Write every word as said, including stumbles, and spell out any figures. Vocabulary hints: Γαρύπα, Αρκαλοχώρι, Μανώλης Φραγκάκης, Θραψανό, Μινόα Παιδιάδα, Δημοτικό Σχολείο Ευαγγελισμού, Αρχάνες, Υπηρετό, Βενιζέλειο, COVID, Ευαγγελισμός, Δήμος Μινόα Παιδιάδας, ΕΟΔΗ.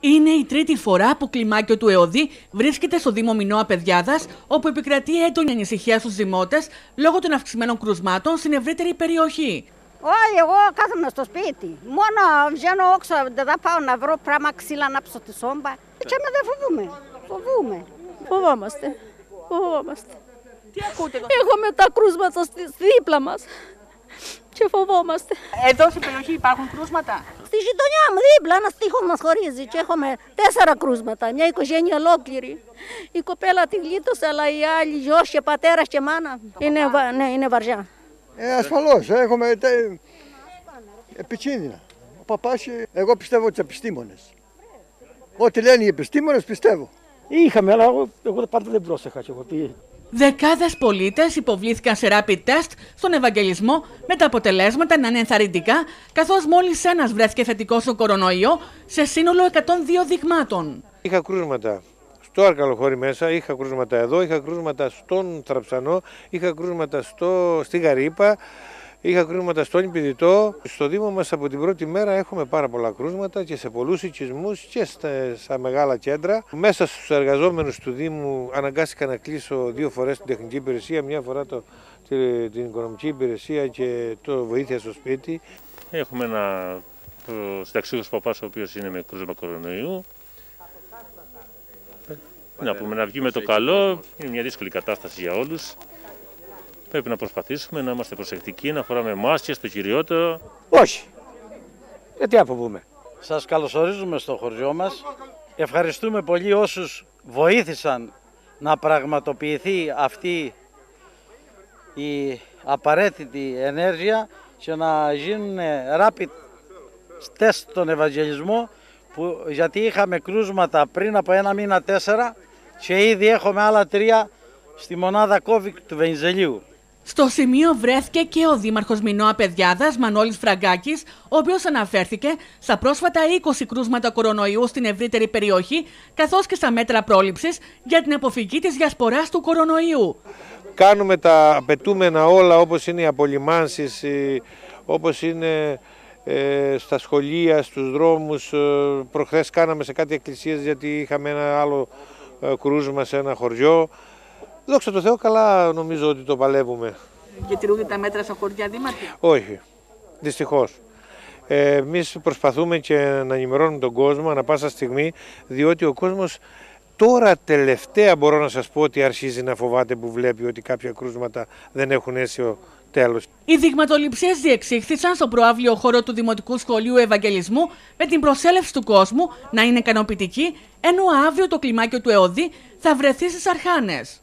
Είναι η τρίτη φορά που κλιμάκιο του ΕΟΔΗ βρίσκεται στο Δήμο Μινόα Παιδιάδας, όπου επικρατεί έντονη ανησυχία στους δημότες λόγω των αυξημένων κρουσμάτων στην ευρύτερη περιοχή. Όχι, εγώ κάθομαι στο σπίτι. Μόνο βγαίνω όξω, δεν πάω να βρω πράγμα ξύλα να ψω τη σόμπα. Και με δεν φοβούμε. Φοβούμε. Φοβόμαστε. Φοβόμαστε. Τι ακούτε εδώ? Έχουμε τα κρούσματα στη δίπλα μας. Και φοβόμαστε. Εδώ στην περιοχή υπάρχουν κρούσματα? Στη γειτονιά μου, δίπλα, ένα τοίχο μας χωρίζει και έχουμε τέσσερα κρούσματα, μια οικογένεια ολόκληρη. Η κοπέλα τη γλίτωσε, αλλά οι άλλοι, γιος και πατέρας και μάνα, είναι, βα... ναι, είναι βαριά. Ε, ασφαλώς, έχουμε επικίνδυνα. Ο παπάς, εγώ πιστεύω τους επιστήμονες. Ό,τι λένε οι επιστήμονες, πιστεύω. Είχαμε, αλλά εγώ, εγώ πάντα δεν πρόσεχα και εγώ πει. Δεκάδες πολίτες υποβλήθηκαν σε rapid test στον Ευαγγελισμό με τα αποτελέσματα να είναι ενθαρρυντικά, καθώς μόλις ένας βρέθηκε θετικός στο κορονοϊό σε σύνολο εκατόν δύο δειγμάτων. Είχα κρούσματα στο Αρκαλοχώρι μέσα, είχα κρούσματα εδώ, είχα κρούσματα στον Θραψανό, είχα κρούσματα στο, στη Γαρύπα, είχα κρούσματα στον Υπηρετό. Στο Δήμο μας από την πρώτη μέρα έχουμε πάρα πολλά κρούσματα και σε πολλούς οικισμούς και στα μεγάλα κέντρα. Μέσα στους εργαζόμενους του Δήμου αναγκάστηκα να κλείσω δύο φορές την τεχνική υπηρεσία, μια φορά το, την οικονομική υπηρεσία και το βοήθεια στο σπίτι. Έχουμε ένα συνταξιούχος παπάς ο οποίος είναι με κρούσμα κορονοϊού. Να πούμε να βγει με το καλό, είναι μια δύσκολη κατάσταση για όλους. Πρέπει να προσπαθήσουμε να είμαστε προσεκτικοί, να φοράμε μάσκες, το κυριότερο. Όχι. Γιατί αποβούμε. Σας καλωσορίζουμε στο χωριό μας. Ευχαριστούμε πολύ όσους βοήθησαν να πραγματοποιηθεί αυτή η απαραίτητη ενέργεια και να γίνουν rapid test στον Ευαγγελισμό, που, γιατί είχαμε κρούσματα πριν από ένα μήνα τέσσερα και ήδη έχουμε άλλα τρία στη μονάδα COVID του Βενιζελείου. Στο σημείο βρέθηκε και ο δήμαρχος Μινόα Παιδιάδας, Μανώλης Φραγκάκης, ο οποίος αναφέρθηκε στα πρόσφατα είκοσι κρούσματα κορονοϊού στην ευρύτερη περιοχή, καθώς και στα μέτρα πρόληψης για την αποφυγή της διασποράς του κορονοϊού. Κάνουμε τα απαιτούμενα όλα, όπως είναι οι απολυμάνσεις, όπως είναι ε, στα σχολεία, στους δρόμους. Προχθές κάναμε σε κάτι εκκλησίες γιατί είχαμε ένα άλλο κρούσμα σε ένα χωριό. Δόξα τω Θεώ, καλά νομίζω ότι το παλεύουμε. Και τηρούνται τα μέτρα στα χωριά, δήμαρχε? Όχι, δυστυχώς. Ε, εμείς προσπαθούμε και να ενημερώνουμε τον κόσμο ανά πάσα στιγμή, διότι ο κόσμος τώρα τελευταία μπορώ να σας πω ότι αρχίζει να φοβάται που βλέπει ότι κάποια κρούσματα δεν έχουν αίσιο τέλος. Οι δειγματοληψίες διεξήχθησαν στο προαύλιο χώρο του Δημοτικού Σχολείου Ευαγγελισμού με την προσέλευση του κόσμου να είναι ικανοποιητική, ενώ αύριο το κλιμάκιο του ΕΟΔΗ θα βρεθεί στις Αρχάνες.